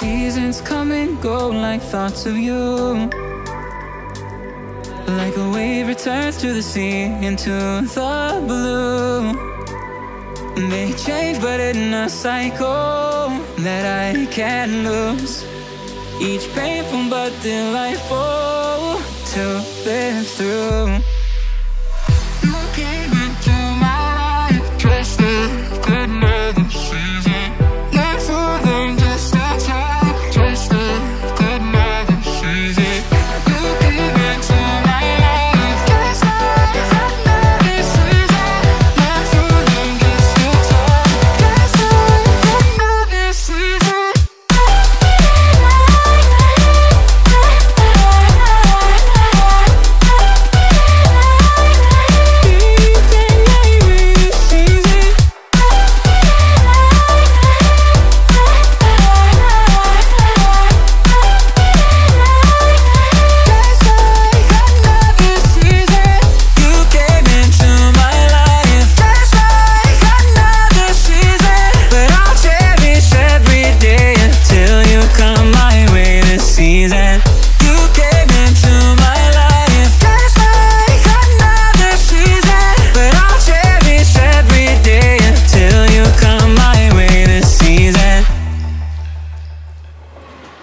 Seasons come and go like thoughts of you. Like a wave returns to the sea, into the blue. They change but in a cycle that I can't lose. Each painful but delightful to live through.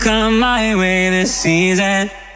Come my way this season.